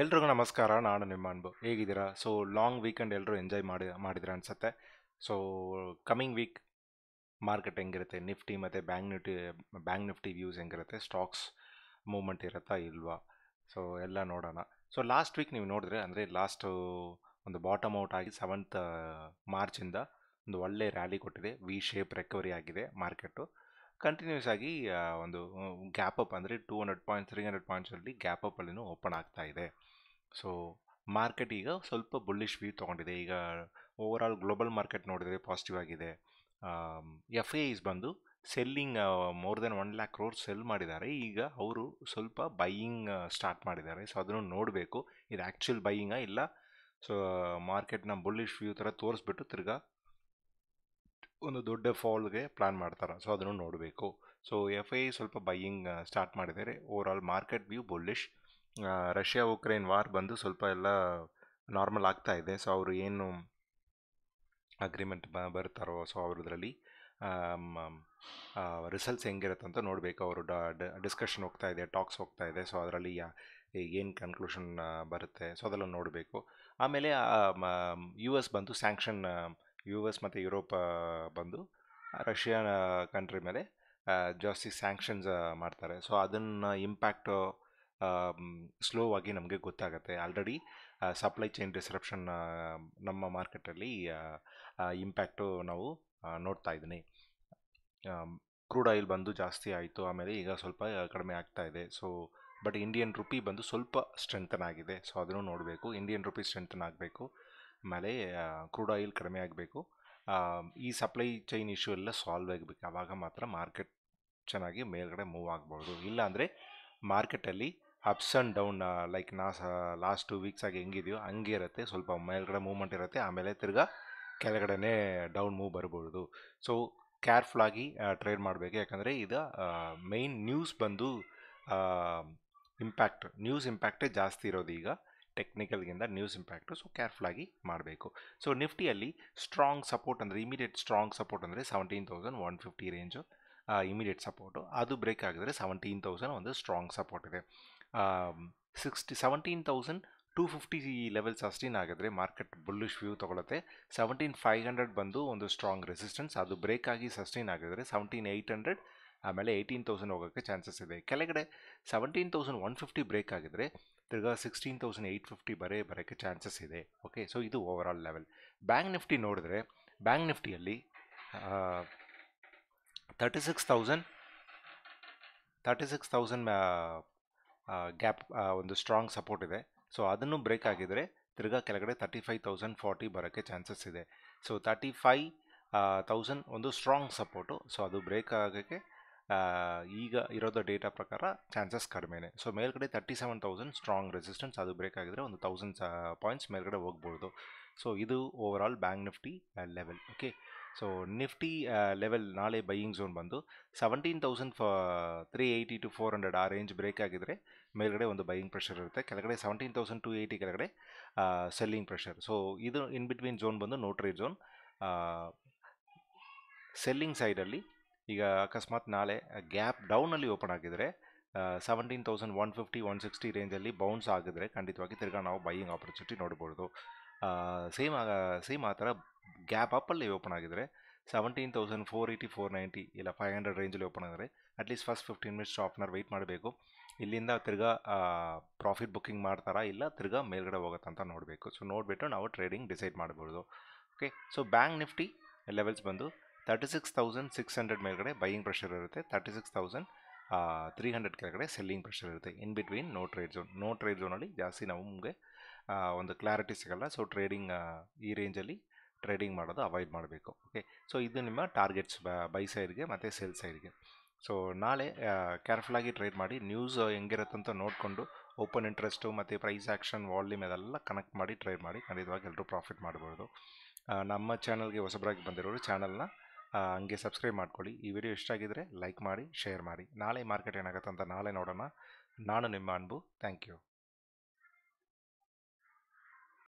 ಎಲ್ರಿಗೂ ನಮಸ್ಕಾರ, ನಾನು ನಿಮ್ಮ ಅನ್ಬು. ಹೇಗಿದ್ದೀರಾ? ಸೊ ಲಾಂಗ್ ವೀಕೆಂಡ್ ಎಲ್ಲರೂ ಎಂಜಾಯ್ ಮಾಡಿದ್ರೆ ಅನಿಸುತ್ತೆ. ಸೊ ಕಮಿಂಗ್ ವೀಕ್ ಮಾರ್ಕೆಟ್ ಹೆಂಗಿರುತ್ತೆ, ನಿಫ್ಟಿ ಮತ್ತು ಬ್ಯಾಂಕ್ ನಿಫ್ಟಿ ವ್ಯೂಸ್ ಹೆಂಗಿರುತ್ತೆ, ಸ್ಟಾಕ್ಸ್ ಮೂವ್ಮೆಂಟ್ ಇರುತ್ತಾ ಇಲ್ವಾ, ಸೊ ಎಲ್ಲ ನೋಡೋಣ. ಸೊ ಲಾಸ್ಟ್ ವೀಕ್ ನೀವು ನೋಡಿದ್ರೆ ಅಂದರೆ ಲಾಸ್ಟ್ ಒಂದು ಬಾಟಮ್ ಔಟ್ ಆಗಿ 7th ಮಾರ್ಚಿಂದ ಒಂದು ಒಳ್ಳೆ ರ್ಯಾಲಿ ಕೊಟ್ಟಿದೆ, ವಿ ಶೇಪ್ ರೆಕವರಿ ಆಗಿದೆ ಮಾರ್ಕೆಟು. ಕಂಟಿನ್ಯೂಸ್ ಆಗಿ ಒಂದು ಗ್ಯಾಪಪ್ ಅಂದರೆ 200 ಪಾಯಿಂಟ್ಸ್ 300 ಪಾಯಿಂಟ್ಸಲ್ಲಿ ಗ್ಯಾಪಪ್ಪಲ್ಲಿನೂ ಓಪನ್ ಆಗ್ತಾ ಇದೆ. ಸೊ ಮಾರ್ಕೆಟ್ ಈಗ ಸ್ವಲ್ಪ ಬುಲ್ಲಿಶ್ ವ್ಯೂ ತೊಗೊಂಡಿದೆ. ಈಗ ಓವರಾಲ್ ಗ್ಲೋಬಲ್ ಮಾರ್ಕೆಟ್ ನೋಡಿದರೆ ಪಾಸಿಟಿವ್ ಆಗಿದೆ. FAIs ಬಂದು selling more than 1 lakh crore sell ಮಾಡಿದ್ದಾರೆ. ಈಗ ಅವರು ಸ್ವಲ್ಪ ಬೈಯಿಂಗ್ ಸ್ಟಾರ್ಟ್ ಮಾಡಿದ್ದಾರೆ. ಸೊ ಅದನ್ನು ನೋಡಬೇಕು, ಇದು ಆ್ಯಕ್ಚುಯಲ್ ಬೈಯಿಂಗಾ ಇಲ್ಲ. ಸೊ ಮಾರ್ಕೆಟ್ನ ಬುಲ್ಲಿಶ್ ವ್ಯೂ ಥರ ತೋರಿಸ್ಬಿಟ್ಟು ತಿರ್ಗಾ ಒಂದು ದೊಡ್ಡ ಫಾಲ್ಗೆ ಪ್ಲ್ಯಾನ್ ಮಾಡ್ತಾರೆ. ಸೊ ಅದನ್ನು ನೋಡಬೇಕು. ಸೊ FAI ಸ್ವಲ್ಪ ಬೈಯಿಂಗ್ ಸ್ಟಾರ್ಟ್ ಮಾಡಿದ್ದಾರೆ. Overall market view bullish. Russia Ukraine war ಬಂದು ಸ್ವಲ್ಪ ಎಲ್ಲ ನಾರ್ಮಲ್ ಆಗ್ತಾ ಇದೆ. ಸೊ ಅವರು ಏನು ಅಗ್ರಿಮೆಂಟ್ ಬರ್ತಾರೋ ಸೊ ಅವ್ರದ್ರಲ್ಲಿ ರಿಸಲ್ಟ್ಸ್ ಹೆಂಗಿರುತ್ತೆ ಅಂತ ನೋಡಬೇಕು. ಅವರು ಡಿಸ್ಕಷನ್ ಹೋಗ್ತಾ ಇದೆ, ಟಾಕ್ಸ್ ಹೋಗ್ತಾ ಇದೆ. ಸೊ ಅದರಲ್ಲಿ ಏನು ಕನ್ಕ್ಲೂಷನ್ ಬರುತ್ತೆ ಸೊ ಅದೆಲ್ಲ ನೋಡಬೇಕು. ಆಮೇಲೆ US ಬಂದು ಸ್ಯಾಂಕ್ಷನ್, US ಮತ್ತು ಯುರೋಪ್ ಬಂದು ರಷ್ಯಾ ಕಂಟ್ರಿ ಮೇಲೆ ಜಾಸ್ತಿ ಸ್ಯಾಂಕ್ಷನ್ಸ್ ಮಾಡ್ತಾರೆ. ಸೊ ಅದನ್ನು ಇಂಪ್ಯಾಕ್ಟು ಸ್ಲೋವಾಗಿ ನಮಗೆ ಗೊತ್ತಾಗುತ್ತೆ. ಆಲ್ರೆಡಿ ಸಪ್ಲೈ ಚೈನ್ ಡಿಸ್ರಪ್ಷನ್ ನಮ್ಮ ಮಾರ್ಕೆಟಲ್ಲಿ ಇಂಪ್ಯಾಕ್ಟು ನಾವು ನೋಡ್ತಾ ಇದ್ದೀನಿ. ಕ್ರೂಡ್ ಆಯಿಲ್ ಬಂದು ಜಾಸ್ತಿ ಆಯಿತು, ಆಮೇಲೆ ಈಗ ಸ್ವಲ್ಪ ಕಡಿಮೆ ಆಗ್ತಾ ಇದೆ. ಸೊ ಬಟ್ ಇಂಡಿಯನ್ ರುಪಿ ಬಂದು ಸ್ವಲ್ಪ ಸ್ಟ್ರೆಂಥನ್ ಆಗಿದೆ. ಸೊ ಅದನ್ನು ನೋಡಬೇಕು. ಇಂಡಿಯನ್ ರುಪಿ ಸ್ಟ್ರೆಂಥನ್ ಆಗಬೇಕು, ಆಮೇಲೆ ಕ್ರೂಡ್ ಆಯಿಲ್ ಕಡಿಮೆ ಆಗಬೇಕು. ಈ ಸಪ್ಲೈ ಚೈನ್ ಇಶ್ಯೂ ಎಲ್ಲ ಸಾಲ್ವ್ ಆಗಬೇಕು. ಆವಾಗ ಮಾತ್ರ ಮಾರ್ಕೆಟ್ ಚೆನ್ನಾಗಿ ಮೇಲ್ಗಡೆ ಮೂವ್ ಆಗ್ಬೋದು. ಇಲ್ಲಾಂದರೆ ಮಾರ್ಕೆಟಲ್ಲಿ ಅಪ್ಸ್ ಆ್ಯಂಡ್ ಡೌನ್, ಲೈಕ್ ನಾ ಲಾಸ್ಟ್ 2 weeks ಆಗಿ ಹೆಂಗಿದೆಯೋ ಹಂಗೆ ಇರುತ್ತೆ. ಸ್ವಲ್ಪ ಮೇಲ್ಗಡೆ ಮೂವ್ಮೆಂಟ್ ಇರುತ್ತೆ, ಆಮೇಲೆ ತಿರ್ಗಾ ಕೆಳಗಡೆನೇ ಡೌನ್ ಮೂವ್ ಬರ್ಬೋದು. ಸೊ ಕೇರ್ಫುಲ್ ಆಗಿ ಟ್ರೇಡ್ ಮಾಡಬೇಕು. ಯಾಕಂದರೆ ಇದು ಮೇಯ್ನ್ ನ್ಯೂಸ್ ಬಂದು ಇಂಪ್ಯಾಕ್ಟ್, ನ್ಯೂಸ್ ಇಂಪ್ಯಾಕ್ಟೇ ಜಾಸ್ತಿ ಇರೋದು ಈಗ ಟೆಕ್ನಿಕಲ್ಗಿಂತ ನ್ಯೂಸ್ ಇಂಪ್ಯಾಕ್ಟು. ಸೊ ಕೇರ್ಫುಲ್ಲಾಗಿ ಮಾಡಬೇಕು. ಸೊ ನಿಫ್ಟಿಯಲ್ಲಿ ಸ್ಟ್ರಾಂಗ್ ಸಪೋರ್ಟ್ ಅಂದರೆ ಇಮಿಡಿಯೇಟ್ ಸ್ಟ್ರಾಂಗ್ ಸಪೋರ್ಟ್ ಅಂದರೆ 17,150 ರೇಂಜು ಇಮಿಡಿಯೇಟ್ ಸಪೋರ್ಟು. ಅದು ಬ್ರೇಕ್ ಆಗಿದ್ರೆ 17,000 ಒಂದು ಸ್ಟ್ರಾಂಗ್ ಸಪೋರ್ಟ್ ಇದೆ. 17,250 ಲೆವೆಲ್ ಸಸ್ಟೈನ್ ಆಗಿದ್ರೆ ಮಾರ್ಕೆಟ್ ಬುಲ್ಲಿಶ್ ವ್ಯೂ ತೊಗೊಳುತ್ತೆ. 17,500 ಬಂದು ಒಂದು ಸ್ಟ್ರಾಂಗ್ ರೆಸಿಸ್ಟೆನ್ಸ್, ಅದು ಬ್ರೇಕ್ ಆಗಿ ಸಸ್ಟೈನ್ ಆಗಿದ್ರೆ 17,800 ಆಮೇಲೆ 18,000 ಹೋಗೋಕ್ಕೆ ಚಾನ್ಸಸ್ ಇದೆ. ಕೆಳಗಡೆ 17,150 ಬ್ರೇಕ್ ಆಗಿದ್ರೆ ತಿರ್ಗಾ 16,850 ಬರೋಕ್ಕೆ ಚಾನ್ಸಸ್ ಇದೆ. ಓಕೆ, ಸೊ ಇದು ಓವರಾಲ್ ಲೆವೆಲ್. ಬ್ಯಾಂಕ್ ನಿಫ್ಟಿ ನೋಡಿದ್ರೆ ಬ್ಯಾಂಕ್ ನಿಫ್ಟಿಯಲ್ಲಿ 36,000 ಗ್ಯಾಪ್ ಒಂದು ಸ್ಟ್ರಾಂಗ್ ಸಪೋರ್ಟ್ ಇದೆ. ಸೊ ಅದನ್ನು ಬ್ರೇಕ್ ಆಗಿದ್ರೆ ತಿರ್ಗಾ ಕೆಳಗಡೆ 35,040 ಬರೋಕ್ಕೆ ಚಾನ್ಸಸ್ ಇದೆ. ಸೊ 35,000 ಒಂದು ಸ್ಟ್ರಾಂಗ್ ಸಪೋರ್ಟು. ಸೊ ಅದು ಬ್ರೇಕ್ ಆಗೋಕ್ಕೆ ಈಗ ಇರೋದು ಡೇಟಾ ಪ್ರಕಾರ ಚಾನ್ಸಸ್ ಕಡಿಮೆನೆ. ಸೊ ಮೇಲ್ಗಡೆ 37,000 ಸ್ಟ್ರಾಂಗ್ ರೆಸಿಸ್ಟೆನ್ಸ್, ಅದು ಬ್ರೇಕ್ ಆಗಿದ್ರೆ ಒಂದು 1,000 ಪಾಯಿಂಟ್ಸ್ ಮೇಲ್ಗಡೆ ಹೋಗ್ಬೋದು. ಸೊ ಇದು overall bank Nifty level. Okay, so Nifty level ನಾಳೆ ಬೈಯಿಂಗ್ ಝೋನ್ ಬಂದು 17,380 to 400 ಆ ರೇಂಜ್ ಬ್ರೇಕ್ ಆಗಿದ್ರೆ ಮೇಲ್ಗಡೆ ಒಂದು ಬೈಯಿಂಗ್ ಪ್ರೆಷರ್ ಇರುತ್ತೆ. ಕೆಳಗಡೆ 17,280 ಕೆಳಗಡೆ ಸೆಲ್ಲಿಂಗ್ ಪ್ರೆಷರ್. ಸೊ ಇದು ಇನ್ ಬಿಟ್ವೀನ್ ಝೋನ್ ಬಂದು ನೋ ಟ್ರೇಡ್ ಝೋನ್. ಸೆಲ್ಲಿಂಗ್ ಸೈಡಲ್ಲಿ ಈಗ ಅಕಸ್ಮಾತ್ ನಾಳೆ ಗ್ಯಾಪ್ ಡೌನಲ್ಲಿ ಓಪನ್ ಆಗಿದ್ರೆ 17,150-160 ರೇಂಜಲ್ಲಿ ಬೌನ್ಸ್ ಆಗಿದ್ರೆ ಖಂಡಿತವಾಗಿ ತಿರ್ಗಾ ನಾವು ಬೈಯಿಂಗ್ ಆಪರ್ಚುನಿಟಿ ನೋಡ್ಬೋದು. ಸೇಮ್ ಆ ಥರ ಗ್ಯಾಪ್ ಅಪ್ಪಲ್ಲಿ ಓಪನ್ ಆಗಿದ್ರೆ 17,480-490 ಇಲ್ಲ 500 ರೇಂಜಲ್ಲಿ ಓಪನ್ ಆಗಿದ್ರೆ at least first 15 minutes half an hour wait ಮಾಡಬೇಕು. ಇಲ್ಲಿಂದ ತಿರ್ಗಾ ಪ್ರಾಫಿಟ್ ಬುಕ್ಕಿಂಗ್ ಮಾಡ್ತಾರಾ ಇಲ್ಲ ತಿರ್ಗಾ ಮೇಲ್ಗಡೆ ಹೋಗುತ್ತಂತ ನೋಡಬೇಕು. ಸೊ ನೋಡಿಬಿಟ್ಟು ನಾವು ಟ್ರೇಡಿಂಗ್ ಡಿಸೈಡ್ ಮಾಡ್ಬೋದು. Okay, so bank Nifty levels ಬಂದು 36,600 ಮೇಲ್ಗಡೆ ಬೈಯಿಂಗ್ ಪ್ರೆಷರ್ ಇರುತ್ತೆ, 36,300 ಕೆಳಗಡೆ ಸೆಲ್ಲಿಂಗ್ ಪ್ರೆಷರ್ ಇರುತ್ತೆ. In between no trade zone. No trade ಝೋನಲ್ಲಿ ಜಾಸ್ತಿ ನಮಗೆ ಒಂದು ಕ್ಲಾರಿಟಿ ಸಿಗಲ್ಲ. ಸೊ ಟ್ರೇಡಿಂಗ್ ಈ ರೇಂಜಲ್ಲಿ ಟ್ರೇಡಿಂಗ್ ಮಾಡೋದು ಅವಾಯ್ಡ್ ಮಾಡಬೇಕು. ಓಕೆ, ಸೊ ಇದು ನಿಮ್ಮ ಟಾರ್ಗೆಟ್ಸ್ ಬೈ ಸೈಡ್ಗೆ ಮತ್ತು ಸೆಲ್ ಸೈಡ್ಗೆ. ಸೊ ನಾಳೆ ಕೇರ್ಫುಲ್ಲಾಗಿ ಟ್ರೇಡ್ ಮಾಡಿ, ನ್ಯೂಸ್ ಹೆಂಗಿರುತ್ತಂತ ನೋಡಿಕೊಂಡು ಓಪನ್ ಇಂಟ್ರೆಸ್ಟು ಮತ್ತು ಪ್ರೈಸ್ ಆ್ಯಕ್ಷನ್ ವಾಲ್ಯೂಮ್ ಇದೆಲ್ಲ ಕನೆಕ್ಟ್ ಮಾಡಿ ಟ್ರೇಡ್ ಮಾಡಿ. ಖಂಡಿತವಾಗಿ ಎಲ್ಲರೂ ಪ್ರಾಫಿಟ್ ಮಾಡ್ಬೋದು. ನಮ್ಮ ಚಾನಲ್ಗೆ ಹೊಸಬರಾಗಿ ಬಂದಿರೋರು ಚಾನಲ್ನ ಹಂಗೆ ಸಬ್ಸ್ಕ್ರೈಬ್ ಮಾಡ್ಕೊಳ್ಳಿ. ಈ ವಿಡಿಯೋ ಇಷ್ಟ ಆಗಿದ್ದರೆ ಲೈಕ್ ಮಾಡಿ, ಶೇರ್ ಮಾಡಿ. ನಾಳೆ ಮಾರ್ಕೆಟ್ ಏನಾಗುತ್ತೆ ಅಂತ ನಾಳೆ ನೋಡೋಣ. ನಾನು ನಿಮ್ಮ ಅನ್ಬು. Thank you.